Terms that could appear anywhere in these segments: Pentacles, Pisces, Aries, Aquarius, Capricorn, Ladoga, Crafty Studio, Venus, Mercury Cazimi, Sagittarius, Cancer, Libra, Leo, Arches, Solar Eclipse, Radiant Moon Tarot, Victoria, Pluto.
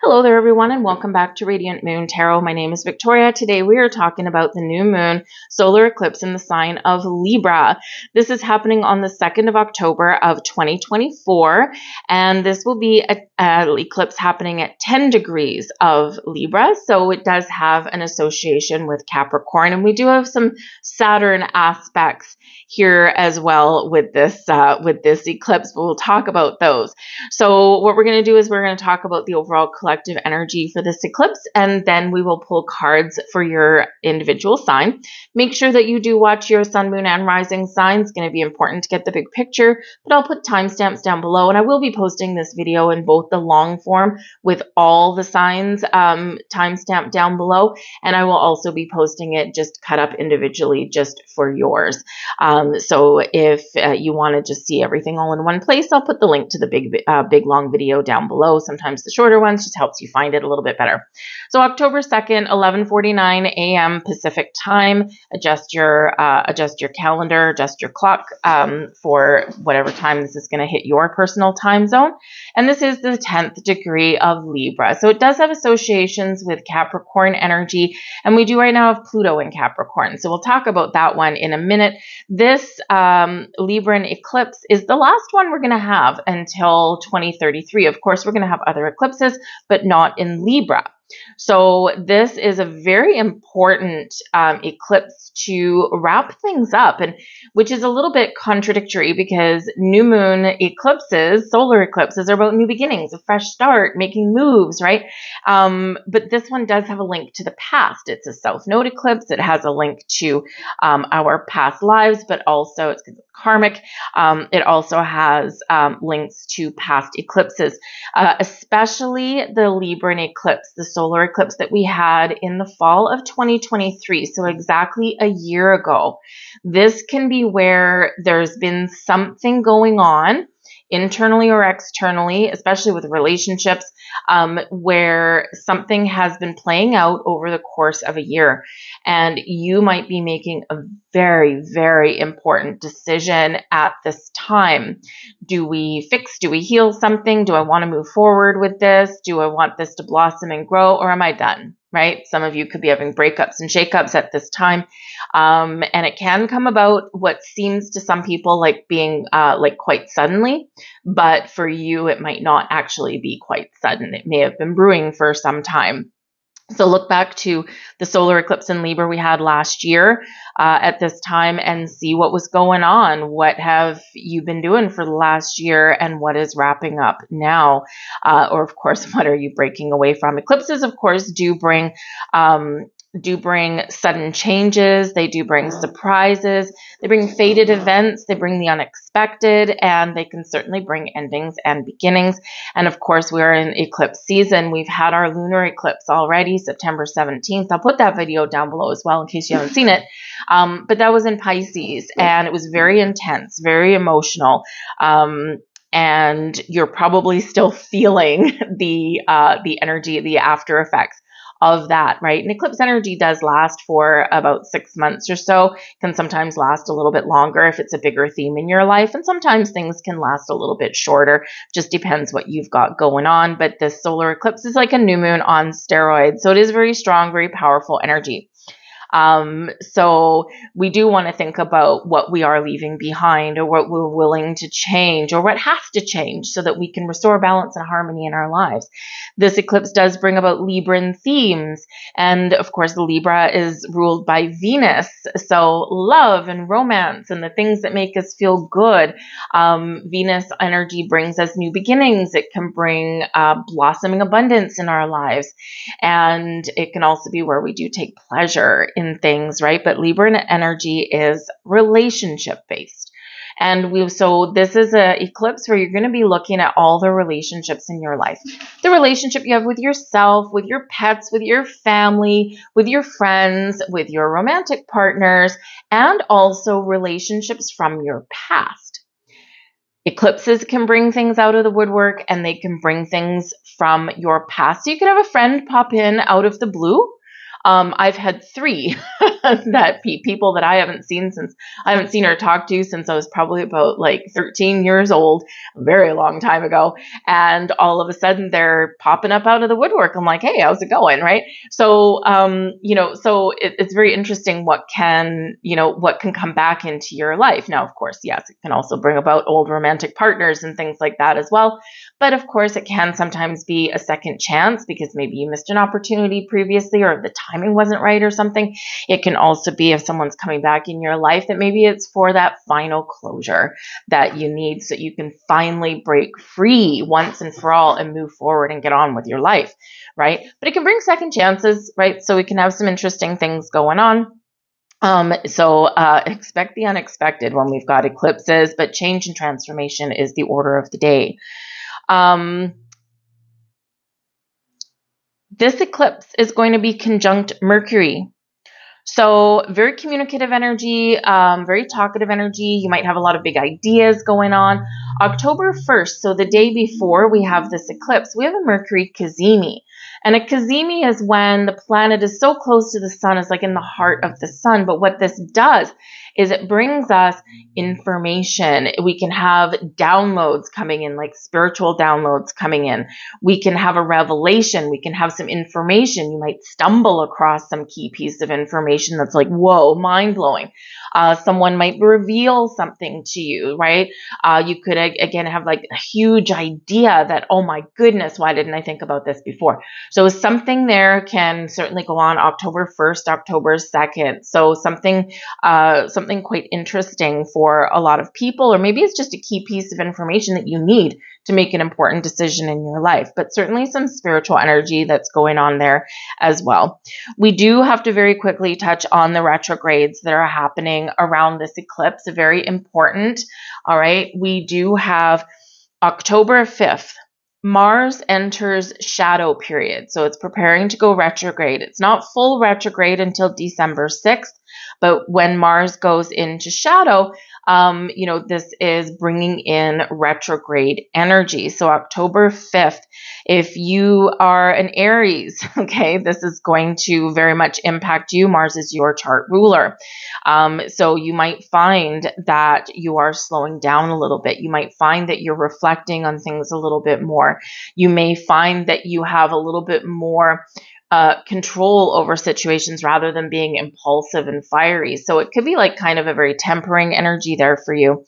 Hello there, everyone, and welcome back to Radiant Moon Tarot. My name is Victoria. Today we are talking about the new moon solar eclipse in the sign of Libra. This is happening on the 2nd of October of 2024, and this will be an eclipse happening at 10 degrees of Libra, so it does have an association with Capricorn, and we do have some Saturn aspects here as well with this eclipse, but we'll talk about those. So what we're going to do is we're going to talk about the overall collective energy for this eclipse, and then we will pull cards for your individual sign. Make sure that you do watch your sun, moon, and rising sign. It's going to be important to get the big picture, but I'll put timestamps down below, and I will be posting this video in both the long form with all the signs timestamp down below, and I will also be posting it just cut up individually just for yours. So if you want to just see everything all in one place, I'll put the link to the big long video down below. Sometimes the shorter ones just helps you find it a little bit better. So October 2nd, 11:49 a.m. Pacific time. Adjust your calendar, adjust your clock for whatever time this is going to hit your personal time zone. And this is the 10th degree of Libra. So it does have associations with Capricorn energy, and we do right now have Pluto in Capricorn. So we'll talk about that one in a minute. This Libran eclipse is the last one we're going to have until 2033. Of course, we're going to have other eclipses, but not in Libra. So this is a very important eclipse to wrap things up, and which is a little bit contradictory because new moon eclipses, solar eclipses, are about new beginnings, a fresh start, making moves, right? But this one does have a link to the past. It's a south node eclipse. It has a link to our past lives, but also it's karmic. It also has links to past eclipses, especially the Libran eclipse, the solar eclipse that we had in the fall of 2023, so exactly a year ago. This can be where there's been something going on internally or externally, especially with relationships, where something has been playing out over the course of a year, and you might be making a very, very important decision at this time. Do we fix? Do we heal something? Do I want to move forward with this? Do I want this to blossom and grow, or am I done? Right? Some of you could be having breakups and shakeups at this time. And it can come about what seems to some people like being like quite suddenly, but for you, it might not actually be quite sudden. It may have been brewing for some time. So look back to the solar eclipse in Libra we had last year at this time and see what was going on. What have you been doing for the last year, and what is wrapping up now? Or of course, what are you breaking away from? Eclipses, of course, do bring sudden changes. They do bring surprises. They bring fated events. They bring the unexpected, and they can certainly bring endings and beginnings. And of course, we're in eclipse season. We've had our lunar eclipse already, September 17th. I'll put that video down below as well in case you haven't seen it. But that was in Pisces, and it was very intense, very emotional. And you're probably still feeling the energy, the after effects of that, right? And eclipse energy does last for about 6 months or so, can sometimes last a little bit longer if it's a bigger theme in your life. And sometimes things can last a little bit shorter, just depends what you've got going on. But this solar eclipse is like a new moon on steroids. So it is very strong, very powerful energy. So we do want to think about what we are leaving behind, or what we're willing to change, or what has to change so that we can restore balance and harmony in our lives. This eclipse does bring about Libran themes. And of course, Libra is ruled by Venus. So love and romance and the things that make us feel good. Venus energy brings us new beginnings. It can bring blossoming abundance in our lives. And it can also be where we do take pleasure in things, right? But Libran energy is relationship based. And so this is an eclipse where you're going to be looking at all the relationships in your life. The relationship you have with yourself, with your pets, with your family, with your friends, with your romantic partners, and also relationships from your past. Eclipses can bring things out of the woodwork, and they can bring things from your past. So you could have a friend pop in out of the blue. I've had three that people that I haven't seen or talked to since I was probably about like 13 years old, a very long time ago. And all of a sudden they're popping up out of the woodwork. I'm like, hey, how's it going? Right. So, you know, so it's very interesting what can come back into your life. Now, of course, yes, it can also bring about old romantic partners and things like that as well. But of course it can sometimes be a second chance because maybe you missed an opportunity previously or the timing wasn't right or something. It can also be if someone's coming back in your life that maybe it's for that final closure that you need so you can finally break free once and for all and move forward and get on with your life, right? But it can bring second chances, right? So we can have some interesting things going on. So expect the unexpected when we've got eclipses, but change and transformation is the order of the day. This eclipse is going to be conjunct Mercury. So very communicative energy, very talkative energy. You might have a lot of big ideas going on. October 1st, so the day before we have this eclipse, we have a Mercury Cazimi. And a Cazimi is when the planet is so close to the sun, it's like in the heart of the sun. But what this does is it brings us information. We can have downloads coming in, like spiritual downloads coming in. We can have a revelation. We can have some information. You might stumble across some key piece of information that's like, whoa, mind-blowing. Someone might reveal something to you, right? You could, again, have like a huge idea that, oh my goodness, why didn't I think about this before? So something there can certainly go on October 1st, October 2nd. So something quite interesting for a lot of people, or maybe it's just a key piece of information that you need to make an important decision in your life, but certainly some spiritual energy that's going on there as well. We do have to very quickly touch on the retrogrades that are happening around this eclipse. Very important. All right. We do have October 5th. Mars enters shadow period. So it's preparing to go retrograde. It's not full retrograde until December 6th. But when Mars goes into shadow, you know, this is bringing in retrograde energy. So October 5th, if you are an Aries, okay, this is going to very much impact you. Mars is your chart ruler. So you might find that you are slowing down a little bit. You might find that you're reflecting on things a little bit more. You may find that you have a little bit more control over situations rather than being impulsive and fiery. So it could be like kind of a very tempering energy there for you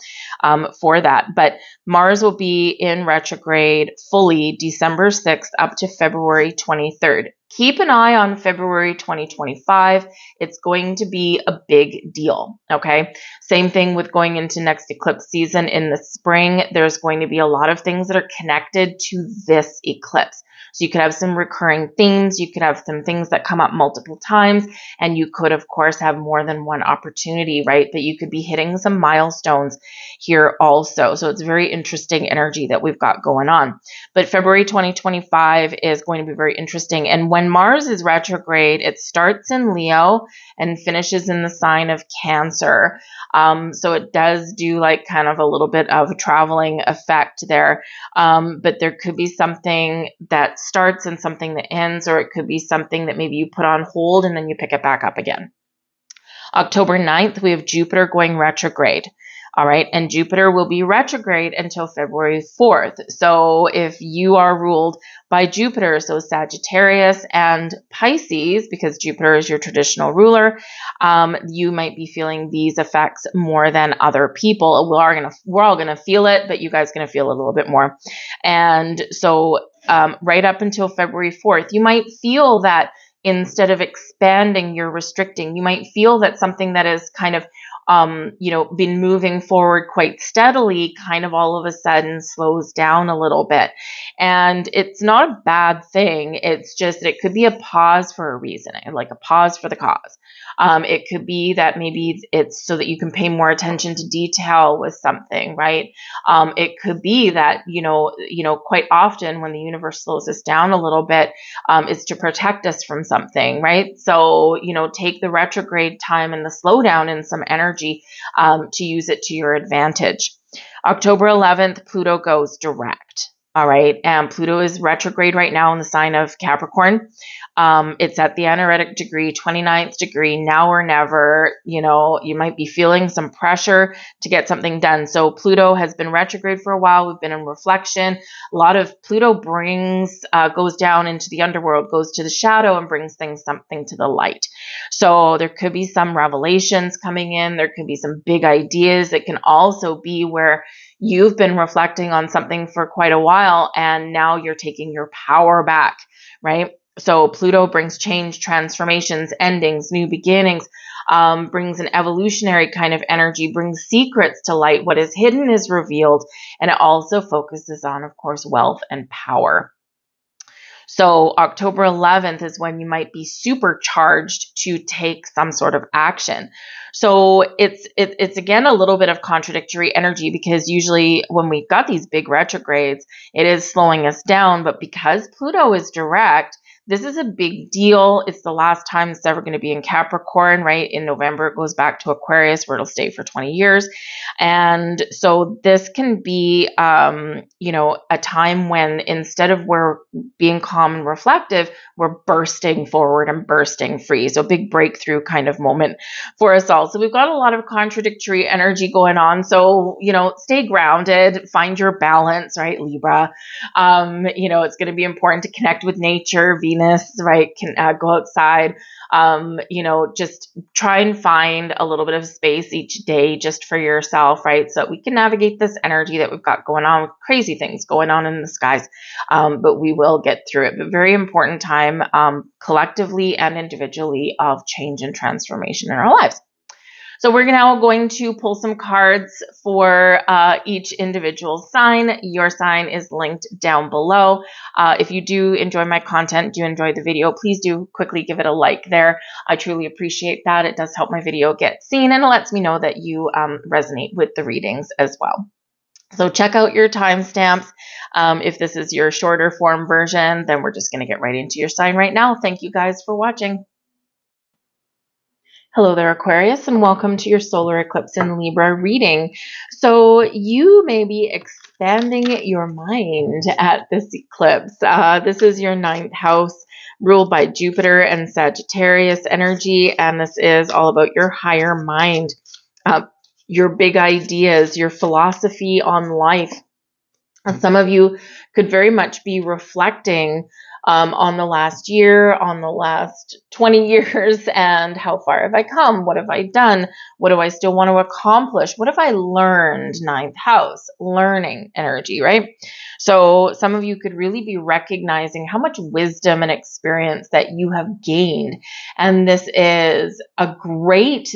for that. But Mars will be in retrograde fully December 6th up to February 23rd. Keep an eye on February 2025. It's going to be a big deal, okay? Same thing with going into next eclipse season in the spring. There's going to be a lot of things that are connected to this eclipse. So you could have some recurring themes. You could have some things that come up multiple times. And you could, of course, have more than one opportunity, right? But you could be hitting some milestones here also. So it's very interesting energy that we've got going on. But February 2025 is going to be very interesting. And when Mars is retrograde, it starts in Leo and finishes in the sign of Cancer. So it does do like kind of a little bit of a traveling effect there. But there could be something that starts and something that ends, or it could be something that maybe you put on hold and then you pick it back up again. October 9th, we have Jupiter going retrograde. All right. And Jupiter will be retrograde until February 4th. So if you are ruled by Jupiter, so Sagittarius and Pisces, because Jupiter is your traditional ruler, you might be feeling these effects more than other people. We're all going to feel it, but you guys are going to feel it a little bit more. And so right up until February 4th, you might feel that instead of expanding, you're restricting. You might feel that something that is kind of you know, been moving forward quite steadily, kind of all of a sudden slows down a little bit. And it's not a bad thing. It's just that it could be a pause for a reason, like a pause for the cause. It could be that maybe it's so that you can pay more attention to detail with something, right? It could be that, you know, quite often when the universe slows us down a little bit, it's to protect us from something, right? So, you know, take the retrograde time and the slowdown and some energy to use it to your advantage. October 11th, Pluto goes direct. All right. And Pluto is retrograde right now in the sign of Capricorn. It's at the energetic degree, 29th degree, now or never. You know, you might be feeling some pressure to get something done. So Pluto has been retrograde for a while. We've been in reflection. A lot of Pluto brings, goes down into the underworld, goes to the shadow and brings things, something to the light. So there could be some revelations coming in. There could be some big ideas. It can also be where you've been reflecting on something for quite a while, and now you're taking your power back, right? So Pluto brings change, transformations, endings, new beginnings, brings an evolutionary kind of energy, brings secrets to light. What is hidden is revealed, and it also focuses on, of course, wealth and power. So October 11th is when you might be supercharged to take some sort of action. So it's again, a little bit of contradictory energy, because usually when we've got these big retrogrades, it is slowing us down. But because Pluto is direct, this is a big deal. It's the last time it's ever going to be in Capricorn, right? In November, it goes back to Aquarius, where it'll stay for 20 years. And so this can be, you know, a time when instead of we're being calm and reflective, we're bursting forward and bursting free. So big breakthrough kind of moment for us all. So we've got a lot of contradictory energy going on. So, you know, stay grounded, find your balance, right? Libra, you know, it's going to be important to connect with nature, Venus, right? Can go outside, you know, just try and find a little bit of space each day just for yourself, right? So that we can navigate this energy that we've got going on, with crazy things going on in the skies. But we will get through it. But very important time, collectively and individually, of change and transformation in our lives. So we're now going to pull some cards for each individual sign. Your sign is linked down below. If you do enjoy my content, do enjoy the video, please do quickly give it a like there. I truly appreciate that. It does help my video get seen, and it lets me know that you resonate with the readings as well. So check out your timestamps. If this is your shorter form version, then we're just going to get right into your sign right now. Thank you guys for watching. Hello there, Aquarius, and welcome to your solar eclipse in Libra reading. So you may be expanding your mind at this eclipse. This is your 9th house, ruled by Jupiter and Sagittarius energy, and this is all about your higher mind, your big ideas, your philosophy on life. And some of you could very much be reflecting on the last year, on the last 20 years, and how far have I come? What have I done? What do I still want to accomplish? What have I learned? 9th house, learning energy, right? So some of you could really be recognizing how much wisdom and experience that you have gained. And this is a great,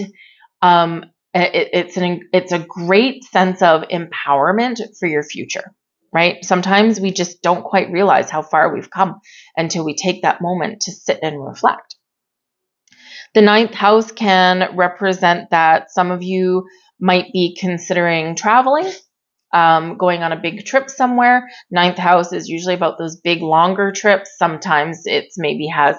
it's a great sense of empowerment for your future. Right? Sometimes we just don't quite realize how far we've come until we take that moment to sit and reflect. The 9th house can represent that some of you might be considering traveling, going on a big trip somewhere. 9th house is usually about those big, longer trips. Sometimes it's maybe has,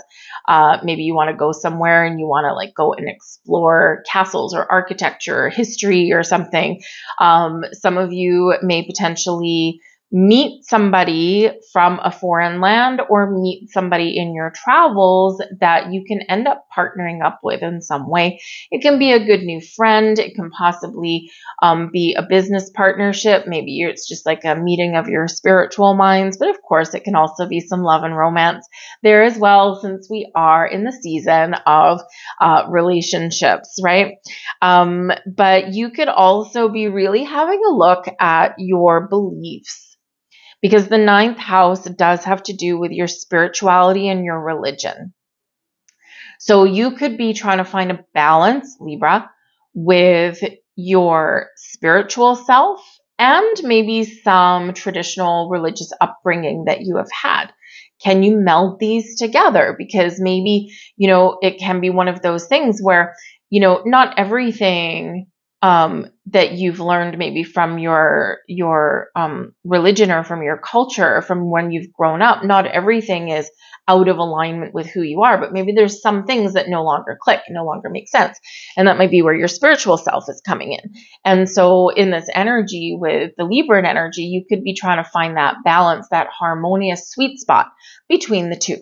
maybe you want to go somewhere and you want to like go and explore castles or architecture or history or something. Some of you may potentially meet somebody from a foreign land or meet somebody in your travels that you can end up partnering up with in some way. It can be a good new friend. It can possibly be a business partnership. Maybe it's just like a meeting of your spiritual minds, but of course it can also be some love and romance there as well, since we are in the season of relationships, right? But you could also be really having a look at your beliefs, because the 9th house does have to do with your spirituality and your religion. So you could be trying to find a balance, Libra, with your spiritual self and maybe some traditional religious upbringing that you have had. Can you meld these together? Because maybe, you know, it can be one of those things where, you know, not everything that you've learned maybe from your religion or from your culture or from when you've grown up. Not everything is out of alignment with who you are, but maybe there's some things that no longer click, no longer make sense. And that might be where your spiritual self is coming in. And so in this energy with the Libra energy, you could be trying to find that balance, that harmonious sweet spot between the two.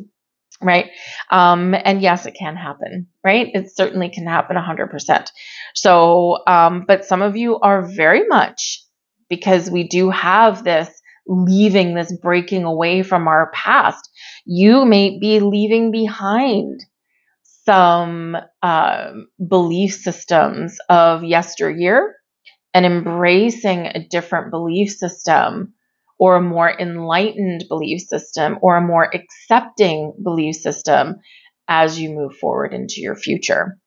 Right. And yes, it can happen, right? It certainly can happen 100%. So, but some of you are very much, because we do have this leaving, this breaking away from our past. You may be leaving behind some, belief systems of yesteryear and embracing a different belief system, or a more enlightened belief system, or a more accepting belief system as you move forward into your future.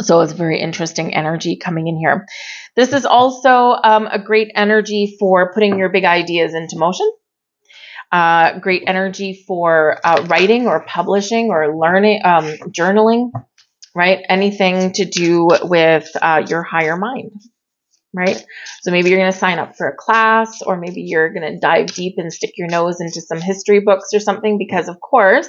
So it's very interesting energy coming in here. This is also a great energy for putting your big ideas into motion. Great energy for writing or publishing or learning, journaling, right? Anything to do with your higher mind. Right? So maybe you're going to sign up for a class, or maybe you're going to dive deep and stick your nose into some history books or something, because of course,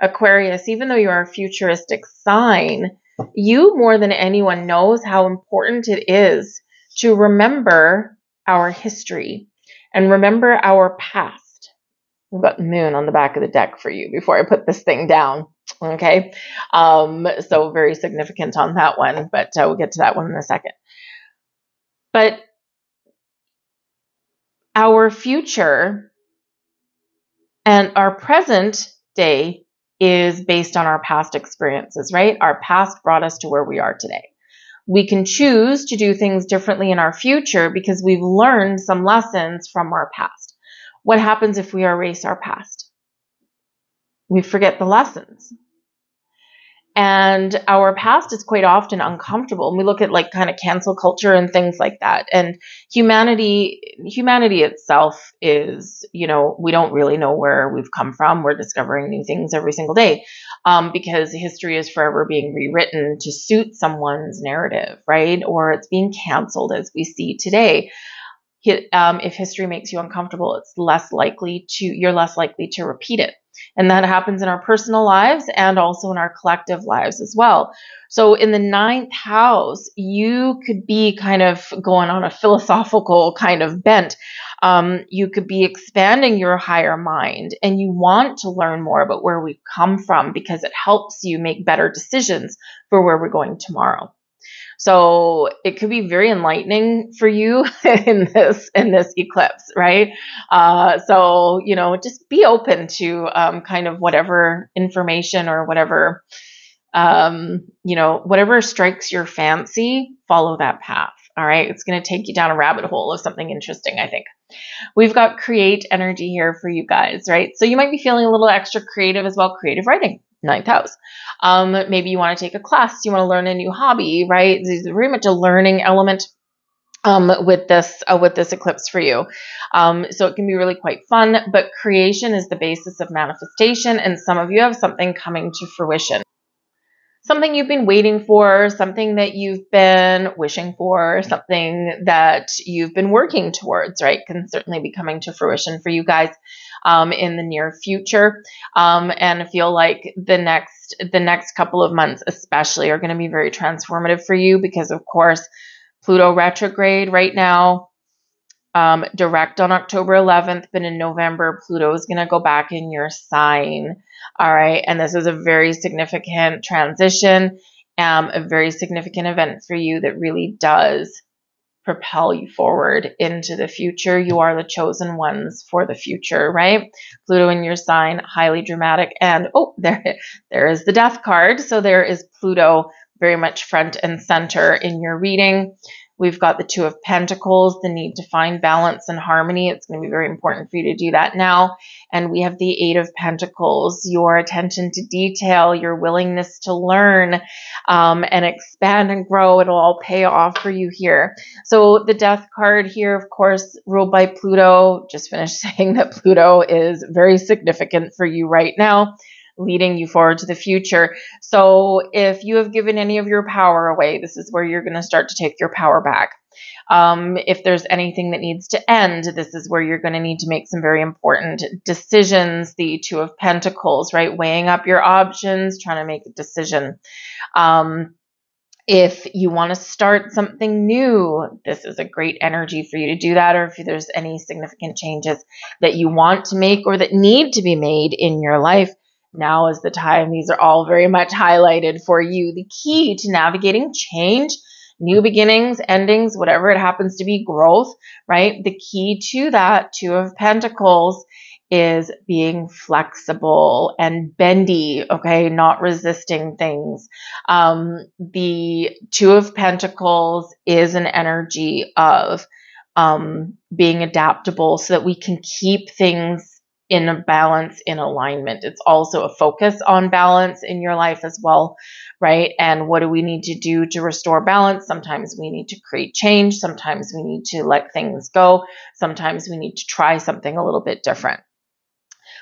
Aquarius, even though you're a futuristic sign, you more than anyone knows how important it is to remember our history and remember our past. We've got the moon on the back of the deck for you before I put this thing down. Okay. So very significant on that one, but we'll get to that one in a second. But our future and our present day is based on our past experiences, right? Our past brought us to where we are today. We can choose to do things differently in our future because we've learned some lessons from our past. What happens if we erase our past? We forget the lessons. And our past is quite often uncomfortable. And we look at like kind of cancel culture and things like that. And humanity itself is, you know, we don't really know where we've come from. We're discovering new things every single day because history is forever being rewritten to suit someone's narrative, right? Or it's being canceled as we see today. If history makes you uncomfortable, it's less likely to, you're less likely to repeat it. And that happens in our personal lives and also in our collective lives as well. So in the 9th house, you could be kind of going on a philosophical kind of bent. You could be expanding your higher mind, and you want to learn more about where we've come from because it helps you make better decisions for where we're going tomorrow. So it could be very enlightening for you in this eclipse, right? So, you know, just be open to kind of whatever information or whatever, you know, whatever strikes your fancy, follow that path. All right. It's going to take you down a rabbit hole of something interesting, I think. We've got create energy here for you guys, right? So you might be feeling a little extra creative as well. Creative writing. 9th house. Maybe you want to take a class. You want to learn a new hobby, right? There's very much a learning element with this eclipse for you. So it can be really quite fun, but creation is the basis of manifestation. And some of you have something coming to fruition, something you've been waiting for, something that you've been wishing for, something that you've been working towards, right? Can certainly be coming to fruition for you guys in the near future. And I feel like the next couple of months especially are going to be very transformative for you because, of course, Pluto retrograde right now, direct on October 11th, but in November, Pluto is going to go back in your sign. All right. And this is a very significant transition, a very significant event for you that really does propel you forward into the future. You are the chosen ones for the future, right? Pluto in your sign, highly dramatic. And oh, there is the death card. So there is Pluto very much front and center in your reading. We've got the Two of Pentacles, the need to find balance and harmony. It's going to be very important for you to do that now. And we have the Eight of Pentacles, your attention to detail, your willingness to learn and expand and grow. It'll all pay off for you here. So the death card here, of course, ruled by Pluto. Just finished saying that Pluto is very significant for you right now. leading you forward to the future. So if you have given any of your power away, this is where you're going to start to take your power back. If there's anything that needs to end, this is where you're going to need to make some very important decisions. The Two of Pentacles, right? Weighing up your options, trying to make a decision. If you want to start something new, this is a great energy for you to do that, or if there's any significant changes that you want to make or that need to be made in your life, now is the time. These are all very much highlighted for you. The key to navigating change, new beginnings, endings, whatever it happens to be, growth, right? The key to that Two of Pentacles is being flexible and bendy, okay? Not resisting things. The Two of Pentacles is an energy of being adaptable so that we can keep things in a balance, in alignment. It's also a focus on balance in your life as well, right? And what do we need to do to restore balance? Sometimes we need to create change. Sometimes we need to let things go. Sometimes we need to try something a little bit different.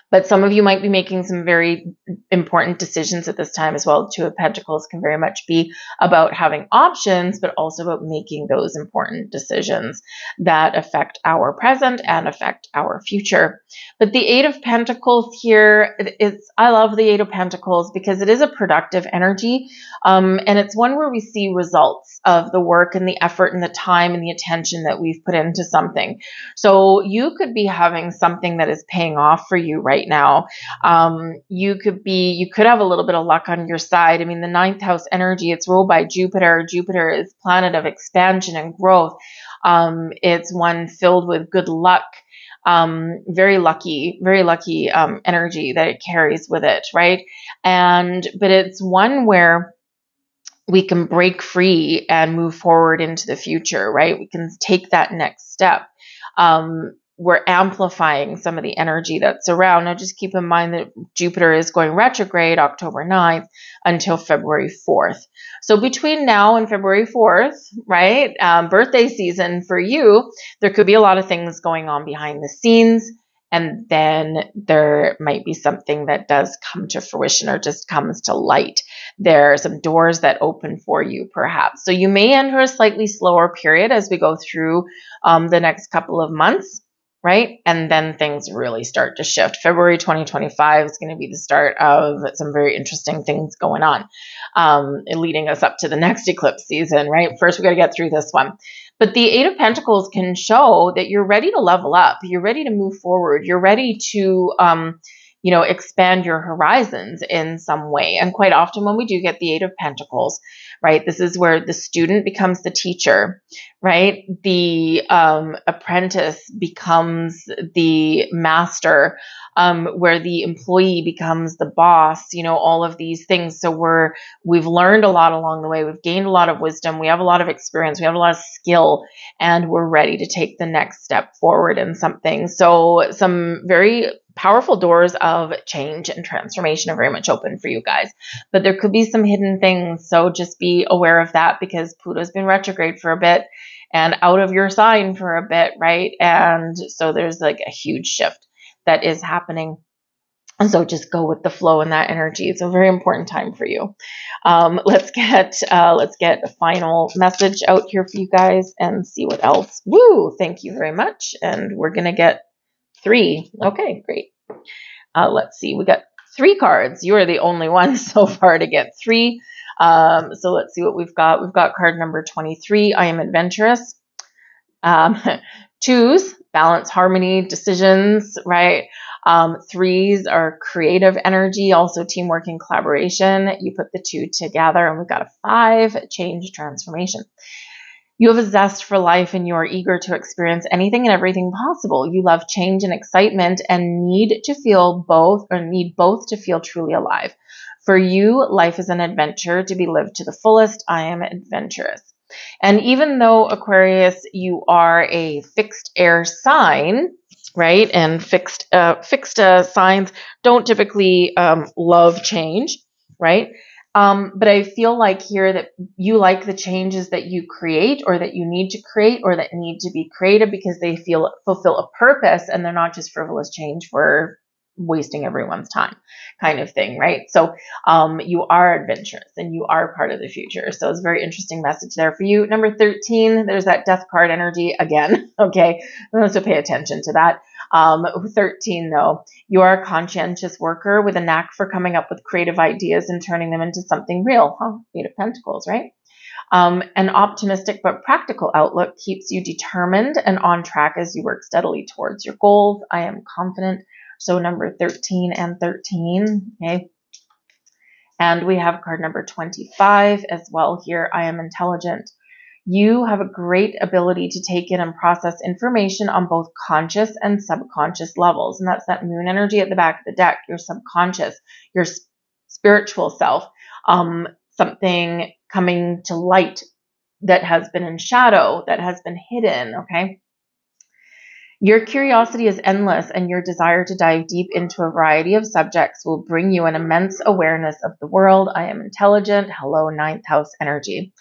But some of you might be making some very important decisions at this time as well. Two of Pentacles can very much be about having options, but also about making those important decisions that affect our present and affect our future. But the Eight of Pentacles here, I love the Eight of Pentacles because it is a productive energy. And it's one where we see results of the work and the effort and the time and the attention that we've put into something. So you could be having something that is paying off for you, right? Now, you could have a little bit of luck on your side. I mean, the ninth house energy, it's ruled by Jupiter. Jupiter is planet of expansion and growth. It's one filled with good luck, very lucky energy that it carries with it, right? But it's one where we can break free and move forward into the future, right? We can take that next step. We're amplifying some of the energy that's around. Now, just keep in mind that Jupiter is going retrograde October 9th until February 4th. So between now and February 4th, right, birthday season for you, there could be a lot of things going on behind the scenes. And then there might be something that does come to fruition or just comes to light. There are some doors that open for you, perhaps. So you may enter a slightly slower period as we go through the next couple of months, right? And then things really start to shift. February 2025 is going to be the start of some very interesting things going on, leading us up to the next eclipse season, right? First, we got to get through this one. But the Eight of Pentacles can show that you're ready to level up. You're ready to move forward. You're ready to, you know, expand your horizons in some way. And quite often when we do get the Eight of Pentacles, right, this is where the student becomes the teacher, right? The apprentice becomes the master, where the employee becomes the boss, you know, all of these things. So we've learned a lot along the way. We've gained a lot of wisdom. We have a lot of experience. We have a lot of skill, and we're ready to take the next step forward in something. So some very powerful doors of change and transformation are very much open for you guys, but there could be some hidden things. So just be aware of that, because Pluto's been retrograde for a bit and out of your sign for a bit, right? And so there's like a huge shift that is happening. And so just go with the flow and that energy. It's a very important time for you. Let's get a final message out here for you guys and see what else. Woo! Thank you very much. And we're going to get 3. Okay, great. Let's see. We got 3 cards. You are the only one so far to get 3. So let's see what we've got. We've got card number 23. I am adventurous. 2s, balance, harmony, decisions, right? 3s are creative energy, also teamwork and collaboration. You put the 2 together, and we've got a 5, change, transformation. You have a zest for life, and you are eager to experience anything and everything possible. You love change and excitement and need both to feel truly alive. For you, life is an adventure to be lived to the fullest. I am adventurous. And even though, Aquarius, you are a fixed air sign, right? And fixed signs don't typically love change, right? But I feel like here that you like the changes that you create, or that you need to create, or that need to be created, because they fulfill a purpose, and they're not just frivolous change for wasting everyone's time kind of thing, right? So you are adventurous and you are part of the future. So it's a very interesting message there for you. Number 13, there's that death card energy again, okay? So pay attention to that. 13, though, you are a conscientious worker with a knack for coming up with creative ideas and turning them into something real, huh? Eight of Pentacles, right? An optimistic but practical outlook keeps you determined and on track as you work steadily towards your goals. I am confident. So number 13 and 13, okay? And we have card number 25 as well here. I am intelligent. You have a great ability to take in and process information on both conscious and subconscious levels. And that's that moon energy at the back of the deck, your subconscious, your spiritual self, something coming to light that has been in shadow, that has been hidden, okay? Your curiosity is endless, and your desire to dive deep into a variety of subjects will bring you an immense awareness of the world. I am intelligent. Hello, ninth house energy.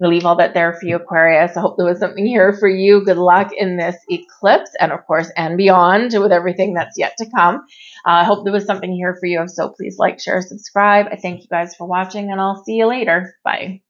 I'm going to leave all that there for you, Aquarius. I hope there was something here for you. Good luck in this eclipse and, of course, and beyond with everything that's yet to come. I hope there was something here for you. If so, please like, share, subscribe. I thank you guys for watching, and I'll see you later. Bye.